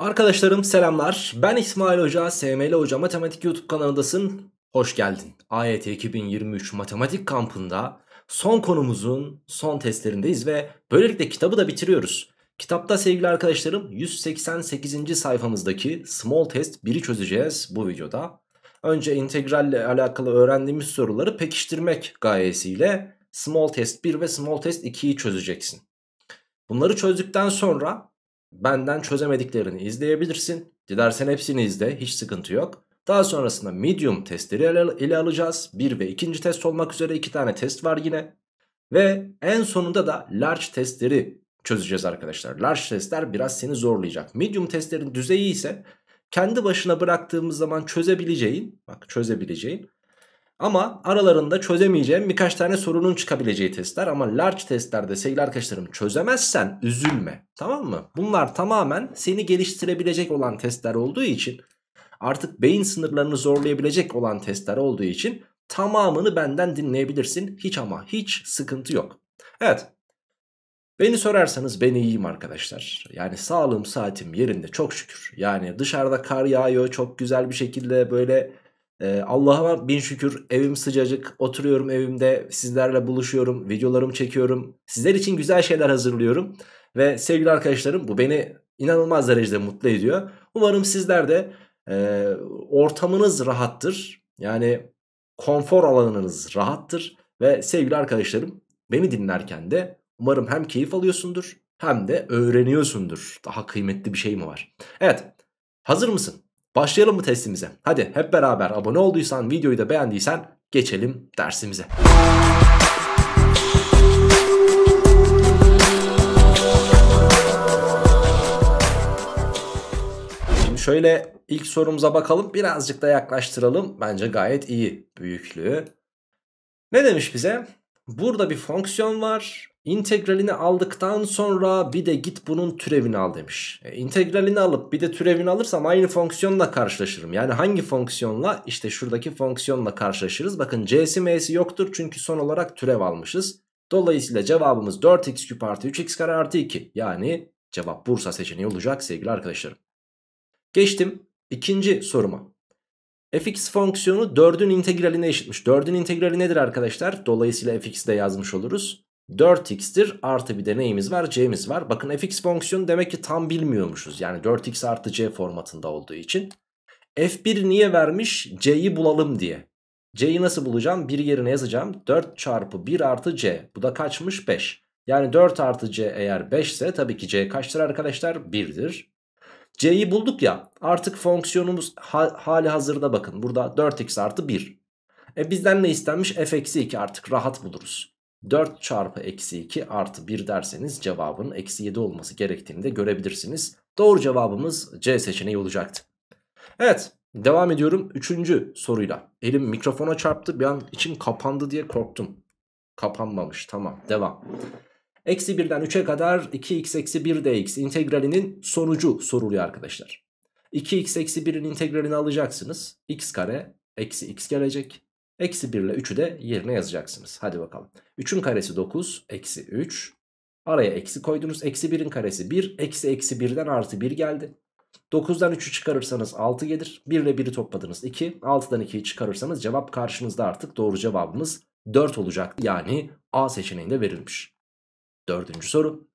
Arkadaşlarım selamlar, ben İsmail Hoca, SML Hoca Matematik YouTube kanalındasın, hoş geldin. AYT 2023 Matematik Kampı'nda son konumuzun son testlerindeyiz ve böylelikle kitabı da bitiriyoruz. Kitapta sevgili arkadaşlarım 188. sayfamızdaki small test 1'i çözeceğiz bu videoda. Önce integralle alakalı öğrendiğimiz soruları pekiştirmek gayesiyle small test 1 ve small test 2'yi çözeceksin. Bunları çözdükten sonra benden çözemediklerini izleyebilirsin. Dilersen hepsini izle, hiç sıkıntı yok. Daha sonrasında medium testleri ele alacağız. 1 ve 2. test olmak üzere 2 tane test var yine. Ve en sonunda da large testleri çözeceğiz arkadaşlar. Large testler biraz seni zorlayacak. Medium testlerin düzeyi ise kendi başına bıraktığımız zaman çözebileceğin, bak çözebileceğin ama aralarında çözemeyeceğin birkaç tane sorunun çıkabileceği testler. Ama large testlerde sevgili arkadaşlarım çözemezsen üzülme, tamam mı? Bunlar tamamen seni geliştirebilecek olan testler olduğu için, artık beyin sınırlarını zorlayabilecek olan testler olduğu için tamamını benden dinleyebilirsin. Hiç ama hiç sıkıntı yok. Evet. Beni sorarsanız ben iyiyim arkadaşlar. Yani sağlığım saatim yerinde çok şükür. Yani dışarıda kar yağıyor çok güzel bir şekilde böyle. Allah'a bin şükür, evim sıcacık, oturuyorum evimde, sizlerle buluşuyorum, videolarımı çekiyorum, sizler için güzel şeyler hazırlıyorum ve sevgili arkadaşlarım bu beni inanılmaz derecede mutlu ediyor. Umarım sizler de ortamınız rahattır, yani konfor alanınız rahattır ve sevgili arkadaşlarım beni dinlerken de umarım hem keyif alıyorsundur hem de öğreniyorsundur. Daha kıymetli bir şey mi var? Evet, hazır mısın? Başlayalım mı testimize? Hadi hep beraber, abone olduysan, videoyu da beğendiysen geçelim dersimize. Şimdi şöyle ilk sorumuza bakalım. Birazcık da yaklaştıralım. Bence gayet iyi büyüklüğü. Ne demiş bize? Burada bir fonksiyon var. İntegralini aldıktan sonra bir de git bunun türevini al demiş. İntegralini alıp bir de türevini alırsam aynı fonksiyonla karşılaşırım. Yani hangi fonksiyonla? İşte şuradaki fonksiyonla karşılaşırız. Bakın c'si m'si yoktur çünkü son olarak türev almışız. Dolayısıyla cevabımız 4x küp artı 3x kare artı 2. Yani cevap Bursa seçeneği olacak sevgili arkadaşlarım. Geçtim ikinci soruma. Fx fonksiyonu 4'ün integraline eşitmiş. 4'ün integrali nedir arkadaşlar? Dolayısıyla fx'i de yazmış oluruz. 4x'tir artı bir de neyimiz var? C'miz var. Bakın fx fonksiyonu demek ki tam bilmiyormuşuz. Yani 4x artı c formatında olduğu için. F1 niye vermiş? C'yi bulalım diye. C'yi nasıl bulacağım? 1 yerine yazacağım. 4 çarpı 1 artı c. Bu da kaçmış? 5. Yani 4 artı c eğer 5 ise tabii ki c kaçtır arkadaşlar? 1'dir. C'yi bulduk ya, artık fonksiyonumuz hali hazırda bakın. Burada 4x artı 1. Bizden ne istenmiş? F-2 artık rahat buluruz. 4 çarpı eksi 2 artı 1 derseniz cevabın eksi 7 olması gerektiğini de görebilirsiniz. Doğru cevabımız C seçeneği olacaktı. Evet, devam ediyorum 3. soruyla. Elim mikrofona çarptı, bir an için kapandı diye korktum. Kapanmamış, tamam devam. Eksi 1'den 3'e kadar 2x eksi 1 dx integralinin sonucu soruluyor arkadaşlar. 2x eksi 1'in integralini alacaksınız. X kare eksi x gelecek. Eksi 1 ile 3'ü de yerine yazacaksınız. Hadi bakalım. 3'ün karesi 9. Eksi 3. Araya eksi koydunuz. Eksi 1'in karesi 1. Eksi eksi 1'den artı 1 geldi. 9'dan 3'ü çıkarırsanız 6 gelir. 1 ile 1'i topladınız 2. 6'dan 2'yi çıkarırsanız cevap karşınızda, artık doğru cevabımız 4 olacak. Yani A seçeneğinde verilmiş. Dördüncü soru.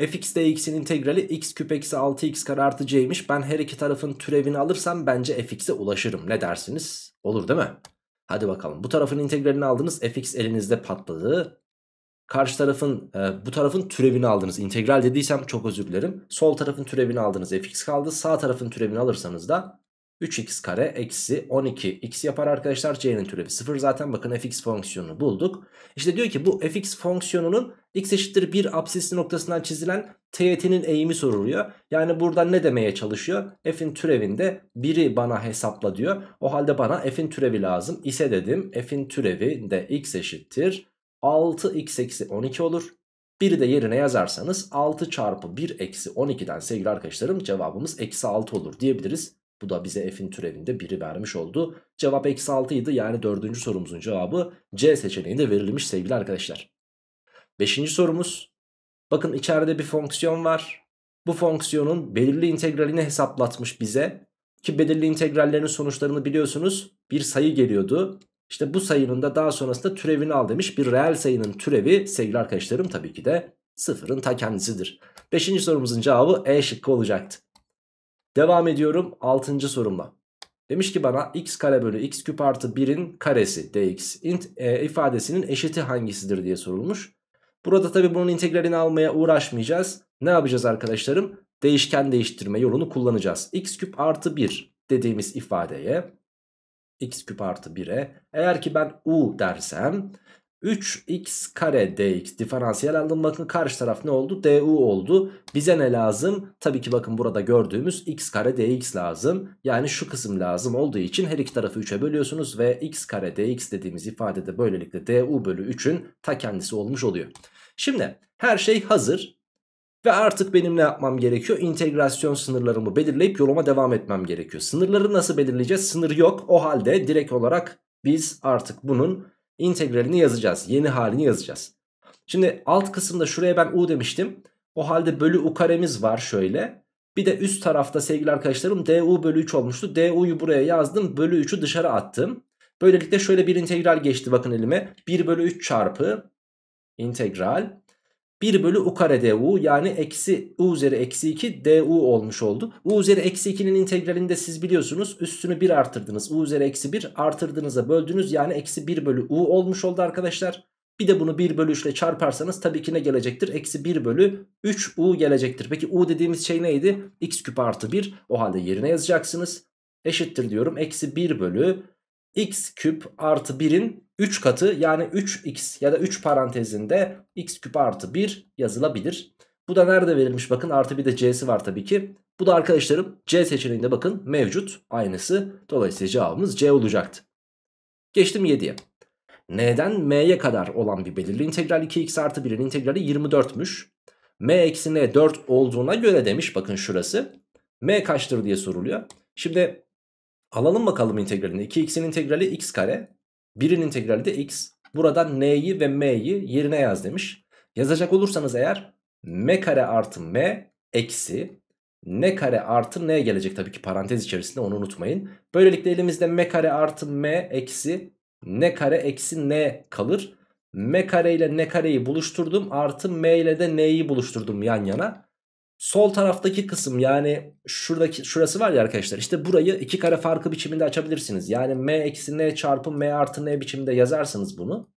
Fx dx'in integrali x küp eksi 6x kare artı c'ymiş. Ben her iki tarafın türevini alırsam bence fx'e ulaşırım. Ne dersiniz? Olur değil mi? Hadi bakalım. Bu tarafın integralini aldınız. Fx elinizde patladı. Karşı tarafın bu tarafın türevini aldınız. İntegral dediysem çok özür dilerim. Sol tarafın türevini aldınız. Fx kaldı. Sağ tarafın türevini alırsanız da 3x kare eksi 12x yapar arkadaşlar. C'nin türevi 0 zaten. Bakın fx fonksiyonunu bulduk. İşte diyor ki bu fx fonksiyonunun x eşittir 1 apsisli noktasından çizilen teğetinin eğimi soruluyor. Yani burada ne demeye çalışıyor? F'in türevinde 1'i bana hesapla diyor. O halde bana f'in türevi lazım. İse dedim f'in türevi de x eşittir 6x eksi 12 olur. 1'i de yerine yazarsanız 6 çarpı 1 eksi 12'den sevgili arkadaşlarım cevabımız eksi 6 olur diyebiliriz. Bu da bize f'in türevinde 1'i vermiş oldu. Cevap eksi 6 idi. Yani 4. sorumuzun cevabı C seçeneğinde verilmiş sevgili arkadaşlar. 5. sorumuz. Bakın içeride bir fonksiyon var. bu fonksiyonun belirli integralini hesaplatmış bize. Ki belirli integrallerin sonuçlarını biliyorsunuz, bir sayı geliyordu. İşte bu sayının da daha sonrasında türevini al demiş. Bir reel sayının türevi sevgili arkadaşlarım tabii ki de sıfırın ta kendisidir. 5. sorumuzun cevabı E şıkkı olacaktı. Devam ediyorum 6. sorumla. Demiş ki bana x kare bölü x küp artı 1'in karesi dx ifadesinin eşiti hangisidir diye sorulmuş. Burada tabii bunun integralini almaya uğraşmayacağız. Ne yapacağız arkadaşlarım? Değişken değiştirme yolunu kullanacağız. X küp artı 1 dediğimiz ifadeye, x küp artı 1'e eğer ki ben u dersem 3x kare dx diferansiyel aldım. Bakın karşı taraf ne oldu? Du oldu. Bize ne lazım? Tabii ki bakın burada gördüğümüz x kare dx lazım. Yani şu kısım lazım olduğu için her iki tarafı 3'e bölüyorsunuz ve x kare dx dediğimiz ifadede böylelikle du bölü 3'ün ta kendisi olmuş oluyor. Şimdi her şey hazır ve artık benim ne yapmam gerekiyor? İntegrasyon sınırlarımı belirleyip yoluma devam etmem gerekiyor. Sınırları nasıl belirleyeceğiz? Sınır yok. O halde direkt olarak biz artık bunun integralini yazacağız. Yeni halini yazacağız. Şimdi alt kısımda şuraya ben u demiştim. O halde bölü u karemiz var şöyle. Bir de üst tarafta sevgili arkadaşlarım du bölü 3 olmuştu. Du'yu buraya yazdım. Bölü 3'ü dışarı attım. Böylelikle şöyle bir integral geçti bakın elime. 1 bölü 3 çarpı integral 1 bölü u kare du, yani eksi u üzeri eksi 2 du olmuş oldu. U üzeri eksi 2'nin integralinde siz biliyorsunuz üstünü 1 artırdınız. U üzeri eksi 1 artırdığınıza böldünüz, yani eksi 1 bölü u olmuş oldu arkadaşlar. Bir de bunu 1 bölü 3 ile çarparsanız tabii ki ne gelecektir? Eksi 1 bölü 3 u gelecektir. Peki u dediğimiz şey neydi? X küp artı 1, o halde yerine yazacaksınız. Eşittir diyorum eksi 1 bölü x küp artı 1'in 3 katı, yani 3x ya da 3 parantezinde x küp artı 1 yazılabilir. Bu da nerede verilmiş bakın, artı bir de c'si var tabii ki. Bu da arkadaşlarım c seçeneğinde bakın mevcut aynısı. Dolayısıyla cevabımız c olacaktı. Geçtim 7'ye. N'den m'ye kadar olan bir belirli integral 2x artı 1'in integrali 24'müş. M eksi n 4 olduğuna göre demiş bakın şurası. M kaçtır diye soruluyor. Şimdi alalım bakalım integralini. 2x'in integrali x kare. 1'in integrali de x. Buradan n'yi ve m'yi yerine yaz demiş. Yazacak olursanız eğer m kare artı m eksi n kare artı n gelecek tabii ki parantez içerisinde, onu unutmayın. Böylelikle elimizde m kare artı m eksi n kare eksi n kalır. M kare ile n kareyi buluşturdum, artı m ile de n'yi buluşturdum yan yana. Sol taraftaki kısım, yani şuradaki, şurası var ya arkadaşlar, işte burayı iki kare farkı biçiminde açabilirsiniz. Yani m eksi n çarpı m artı n biçiminde yazarsınız bunu.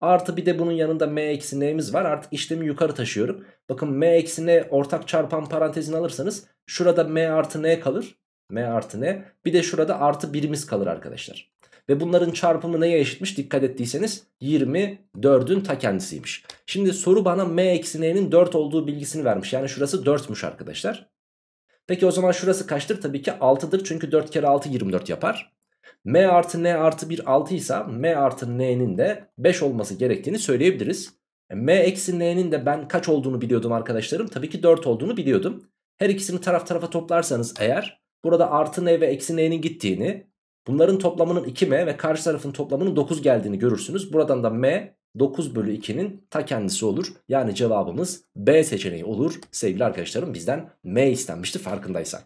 Artı bir de bunun yanında m eksi n'miz var. Artık işlemi yukarı taşıyorum. Bakın m eksi n ortak çarpan parantezini alırsanız şurada m artı n kalır. M artı n, bir de şurada artı 1'imiz kalır arkadaşlar. Ve bunların çarpımı neye eşitmiş? Dikkat ettiyseniz 24'ün ta kendisiymiş. Şimdi soru bana m eksi n'nin 4 olduğu bilgisini vermiş. Yani şurası 4'müş arkadaşlar. Peki o zaman şurası kaçtır? Tabii ki 6'dır. Çünkü 4 kere 6 24 yapar. M artı n artı 1 6 ise m artı n'nin de 5 olması gerektiğini söyleyebiliriz. M eksi n'nin de ben kaç olduğunu biliyordum arkadaşlarım. Tabii ki 4 olduğunu biliyordum. Her ikisini taraf tarafa toplarsanız eğer burada artı n ve eksi n'nin gittiğini, bunların toplamının 2m ve karşı tarafın toplamının 9 geldiğini görürsünüz. Buradan da m 9 bölü 2'nin ta kendisi olur. Yani cevabımız B seçeneği olur. Sevgili arkadaşlarım bizden m istenmişti farkındaysan.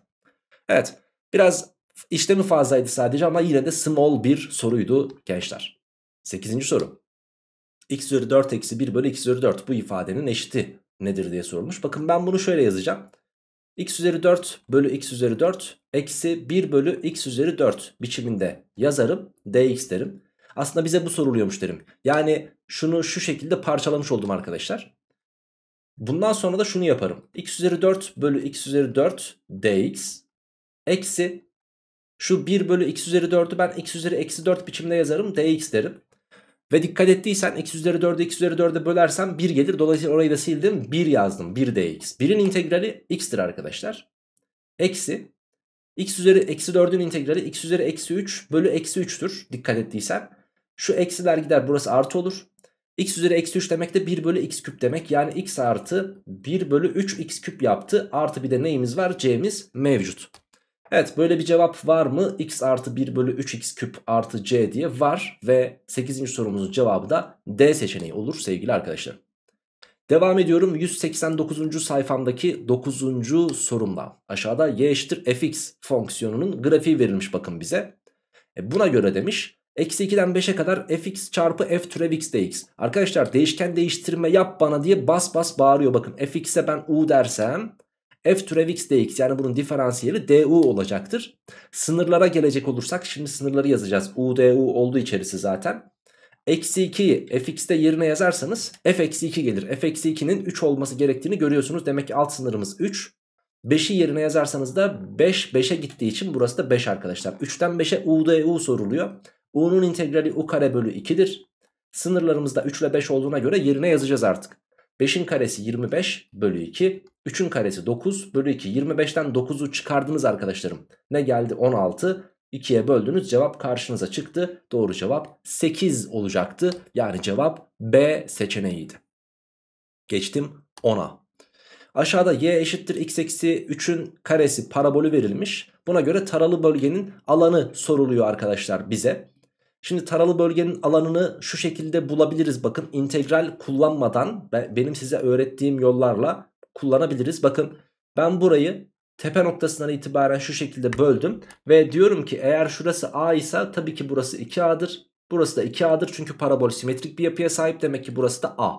Evet, biraz işlemi fazlaydı sadece ama yine de small bir soruydu gençler. 8. soru. X üzeri 4 eksi 1 bölü x üzeri 4 bu ifadenin eşiti nedir diye sorulmuş. Bakın ben bunu şöyle yazacağım. X üzeri 4 bölü x üzeri 4 eksi 1 bölü x üzeri 4 biçiminde yazarım. Dx derim. Aslında bize bu soruluyormuş derim. Yani şunu şu şekilde parçalamış oldum arkadaşlar. Bundan sonra da şunu yaparım. X üzeri 4 bölü x üzeri 4 dx eksi şu 1 bölü x üzeri 4'ü ben x üzeri eksi 4 biçiminde yazarım. Dx derim. Ve dikkat ettiysen x üzeri 4'ü x üzeri 4'e bölersem 1 gelir. Dolayısıyla orayı da sildim. 1 yazdım. 1 dx. 1'in integrali x'tir arkadaşlar. Eksi. X üzeri eksi 4'ün integrali x üzeri eksi 3 bölü eksi 3'tür. Dikkat ettiysen. Şu eksiler gider. Burası artı olur. X üzeri eksi 3 demek de 1 bölü x küp demek. Yani x artı 1 bölü 3 x küp yaptı. Artı bir de neyimiz var? C'miz mevcut. Evet, böyle bir cevap var mı? X artı 1 bölü 3x küp artı c diye var ve 8. sorumuzun cevabı da D seçeneği olur sevgili arkadaşlar. Devam ediyorum 189. sayfamdaki 9. sorumla. Aşağıda y eşittir fx fonksiyonunun grafiği verilmiş bakın bize. Buna göre demiş eksi 2'den 5'e kadar fx çarpı f türev x dx. Arkadaşlar değişken değiştirme yap bana diye bas bas bağırıyor bakın. Fx'e ben u dersem f türev x dx yani bunun diferansiyeli du olacaktır. Sınırlara gelecek olursak şimdi sınırları yazacağız. U du olduğu içerisi zaten. Eksi 2'yi fx'de yerine yazarsanız f eksi 2 gelir. F eksi 2'nin 3 olması gerektiğini görüyorsunuz. Demek ki alt sınırımız 3. 5'i yerine yazarsanız da 5, 5'e gittiği için burası da 5 arkadaşlar. 3'ten 5'e u du soruluyor. U'nun integrali u kare bölü 2'dir. Sınırlarımız da 3 ile 5 olduğuna göre yerine yazacağız artık. 5'in karesi 25 bölü 2. 3'ün karesi 9 bölü 2. 25'ten 9'u çıkardınız arkadaşlarım. Ne geldi? 16. 2'ye böldünüz, cevap karşınıza çıktı. Doğru cevap 8 olacaktı. Yani cevap B seçeneğiydi. Geçtim 10'a. Aşağıda y eşittir x eksi 3'ün karesi parabolü verilmiş. Buna göre taralı bölgenin alanı soruluyor arkadaşlar bize. Şimdi taralı bölgenin alanını şu şekilde bulabiliriz. Bakın integral kullanmadan benim size öğrettiğim yollarla kullanabiliriz. Bakın ben burayı tepe noktasından itibaren şu şekilde böldüm. Ve diyorum ki eğer şurası A ise tabii ki burası 2A'dır. Burası da 2A'dır çünkü parabol simetrik bir yapıya sahip, demek ki burası da A.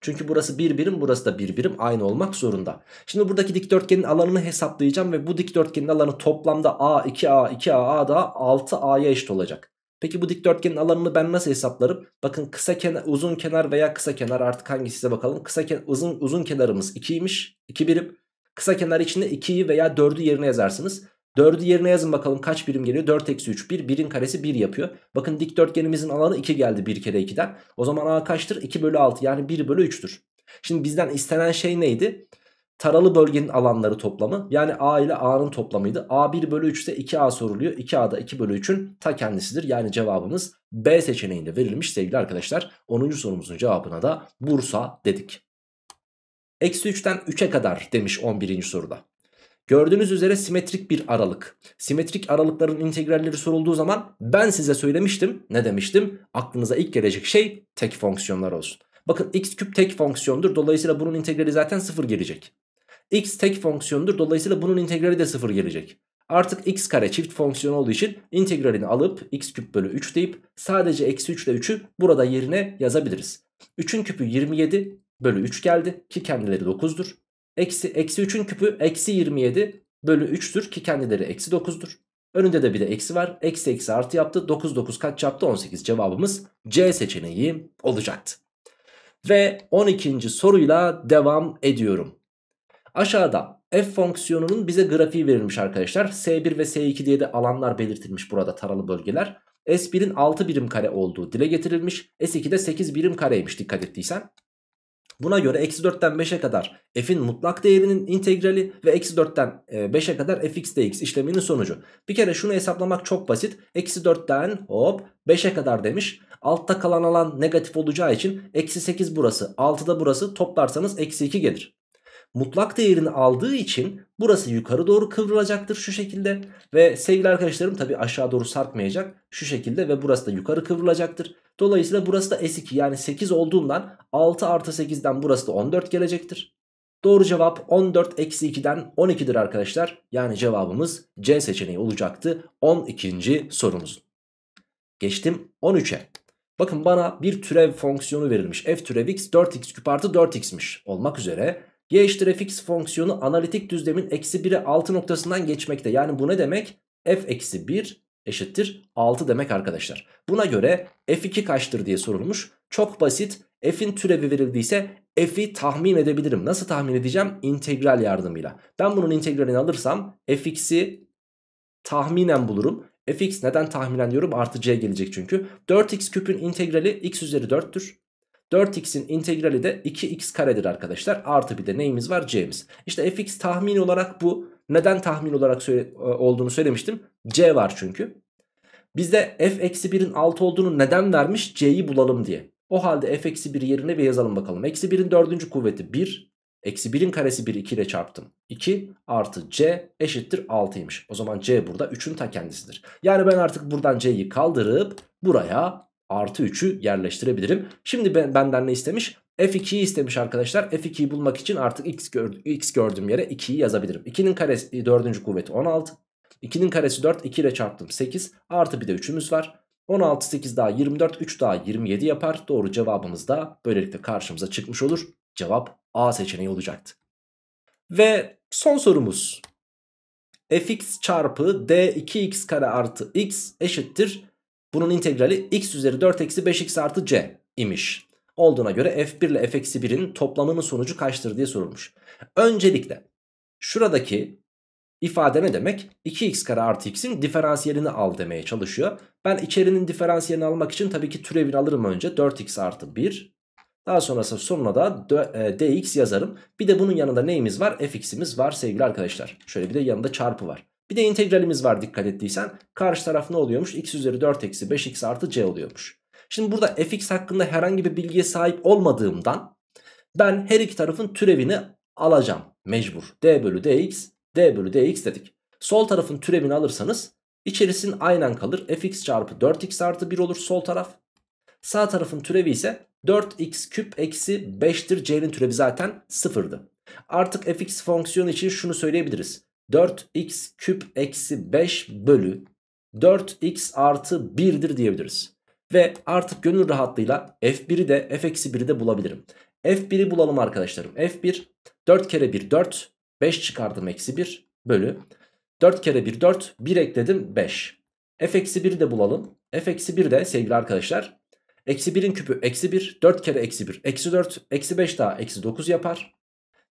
Çünkü burası bir birim, burası da bir birim, aynı olmak zorunda. Şimdi buradaki dikdörtgenin alanını hesaplayacağım ve bu dikdörtgenin alanı toplamda A, 2A, 2A daha 6A'ya eşit olacak. Peki bu dikdörtgenin alanını ben nasıl hesaplarım? Bakın kısa kenar, uzun kenar veya kısa kenar, artık hangisi size bakalım. Kısa kenar, uzun kenarımız 2'ymiş, 2 birim. Kısa kenar içinde 2'yi veya 4'ü yerine yazarsınız. 4'ü yerine yazın bakalım kaç birim geliyor? 4-3 1. 1'in karesi 1 yapıyor. Bakın dikdörtgenimizin alanı 2 geldi 1 kere 2'den. O zaman A kaçtır? 2 bölü 6 yani 1 bölü 3'tür. Şimdi bizden istenen şey neydi? Taralı bölgenin alanları toplamı. Yani A ile A'nın toplamıydı. A 1 bölü 3 ise 2A soruluyor. 2A da 2 bölü 3'ün ta kendisidir. Yani cevabımız B seçeneğinde verilmiş sevgili arkadaşlar. 10. sorumuzun cevabına da Bursa dedik. Eksi 3'ten 3'e kadar demiş 11. soruda. Gördüğünüz üzere simetrik bir aralık. Simetrik aralıkların integralleri sorulduğu zaman ben size söylemiştim. Ne demiştim? Aklınıza ilk gelecek şey tek fonksiyonlar olsun. Bakın x küp tek fonksiyondur. Dolayısıyla bunun integrali zaten 0 gelecek. X tek fonksiyondur. Dolayısıyla bunun integrali de 0 gelecek. Artık x kare çift fonksiyon olduğu için integralini alıp x küp bölü 3 deyip sadece eksi 3 ile 3'ü burada yerine yazabiliriz. 3'ün küpü 27 bölü 3 geldi ki kendileri 9'dur. Eksi 3'ün küpü eksi 27 bölü 3'tür ki kendileri eksi 9'dur. Önünde de bir de eksi var. Eksi eksi artı yaptı. 9 9 kaç yaptı? 18. Cevabımız C seçeneği olacaktı. Ve 12. soruyla devam ediyorum. Aşağıda f fonksiyonunun bize grafiği verilmiş arkadaşlar. S1 ve S2 diye de alanlar belirtilmiş burada, taralı bölgeler. S1'in 6 birim kare olduğu dile getirilmiş. S2'de 8 birim kareymiş dikkat ettiysen. Buna göre eksi 4'ten 5'e kadar f'in mutlak değerinin integrali ve eksi 4'ten 5'e kadar fx dx işleminin sonucu. Bir kere şunu hesaplamak çok basit. Eksi 4'ten hop 5'e kadar demiş. Altta kalan alan negatif olacağı için eksi 8 burası, 6 da burası, toplarsanız eksi 2 gelir. Mutlak değerini aldığı için burası yukarı doğru kıvrılacaktır şu şekilde. Ve sevgili arkadaşlarım tabi aşağı doğru sarkmayacak şu şekilde ve burası da yukarı kıvrılacaktır. Dolayısıyla burası da S2 yani 8 olduğundan 6 artı 8'den burası da 14 gelecektir. Doğru cevap 14 eksi 2'den 12'dir arkadaşlar. Yani cevabımız C seçeneği olacaktı 12. sorumuz. Geçtim 13'e. Bakın bana bir türev fonksiyonu verilmiş. F türev x 4x küp artı 4x'miş olmak üzere. Y eşittir fx fonksiyonu analitik düzlemin eksi 1'e 6 noktasından geçmekte. Yani bu ne demek? F eksi 1 eşittir 6 demek arkadaşlar. Buna göre f2 kaçtır diye sorulmuş. Çok basit. F'in türevi verildiyse f'i tahmin edebilirim. Nasıl tahmin edeceğim? İntegral yardımıyla. Ben bunun integralini alırsam fx'i tahminen bulurum. Fx neden tahminen diyorum? Artı c gelecek çünkü. 4x küpün integrali x üzeri 4'tür. 4x'in integrali de 2x karedir arkadaşlar. Artı bir de neyimiz var? C'miz. İşte fx tahmin olarak bu. Neden tahmin olarak olduğunu söylemiştim? C var çünkü. Bizde f-1'in 6 olduğunu neden vermiş? C'yi bulalım diye. O halde f-1 yerine bir yazalım bakalım. Eksi 1'in 4. kuvveti 1. Eksi 1'in karesi 1, 2 ile çarptım. 2 artı c eşittir 6'ymış. O zaman c burada 3'ün ta kendisidir. Yani ben artık buradan c'yi kaldırıp buraya artı 3'ü yerleştirebilirim. Şimdi benden ne istemiş? F2'yi istemiş arkadaşlar. F2'yi bulmak için artık x gördüğüm yere 2'yi yazabilirim. 2'nin karesi 4. kuvveti 16. 2'nin karesi 4. 2 ile çarptım 8. Artı bir de 3'ümüz var. 16, 8 daha 24. 3 daha 27 yapar. Doğru cevabımız da böylelikle karşımıza çıkmış olur. Cevap A seçeneği olacaktı. Ve son sorumuz. Fx çarpı d2x kare artı x eşittir. Bunun integrali x üzeri 4 eksi 5x artı c imiş. Olduğuna göre f1 ile f-1'in toplamının sonucu kaçtır diye sorulmuş. Öncelikle şuradaki ifade ne demek? 2x kare artı x'in diferansiyelini al demeye çalışıyor. Ben içerinin diferansiyelini almak için tabii ki türevini alırım önce. 4x artı 1. Daha sonrasında sonuna da dx yazarım. Bir de bunun yanında neyimiz var? Fx'imiz var sevgili arkadaşlar. Şöyle bir de yanında çarpı var. Bir de integralimiz var dikkat ettiysen. Karşı taraf ne oluyormuş? X üzeri 4 eksi 5x artı c oluyormuş. Şimdi burada fx hakkında herhangi bir bilgiye sahip olmadığımdan ben her iki tarafın türevini alacağım. Mecbur. D bölü dx, d bölü dx dedik. Sol tarafın türevini alırsanız içerisinin aynen kalır. Fx çarpı 4x artı 1 olur sol taraf. Sağ tarafın türevi ise 4x küp eksi 5'tir. C'nin türevi zaten 0'dı. Artık fx fonksiyonu için şunu söyleyebiliriz. 4x küp eksi 5 bölü 4x artı 1'dir diyebiliriz. Ve artık gönül rahatlığıyla f1'i de f-1'i de bulabilirim. F1'i bulalım arkadaşlarım. F1 4 kere 1 4 5 çıkardım eksi 1 bölü 4 kere 1 4 1 ekledim 5. F-1'i de bulalım. F-1 de sevgili arkadaşlar eksi 1'in küpü eksi 1 4 kere eksi 1 eksi 4 eksi 5 daha eksi 9 yapar.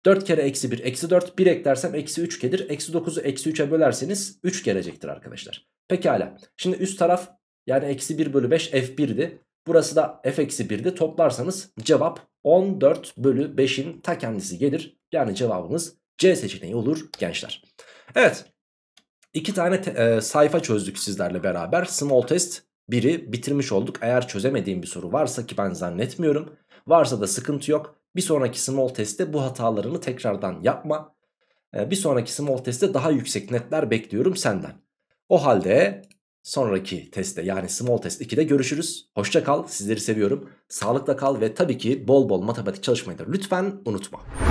4 kere eksi 1 eksi 4 1 eklersem eksi 3 gelir. Eksi 9'u eksi 3'e bölerseniz 3 gelecektir arkadaşlar. Pekala. Şimdi üst taraf yani eksi 1 bölü 5 f1'di. Burası da f eksi 1'di. Toplarsanız cevap 14 bölü 5'in ta kendisi gelir. Yani cevabımız C seçeneği olur gençler. Evet. 2 tane sayfa çözdük sizlerle beraber. Small test 1'i bitirmiş olduk. Eğer çözemediğim bir soru varsa ki ben zannetmiyorum. Varsa da sıkıntı yok. Bir sonraki small testte bu hatalarını tekrardan yapma. Bir sonraki small testte daha yüksek netler bekliyorum senden. O halde sonraki testte yani small test 2'de görüşürüz. Hoşça kal, sizleri seviyorum. Sağlıkla kal ve tabii ki bol bol matematik çalışmayı da lütfen unutma.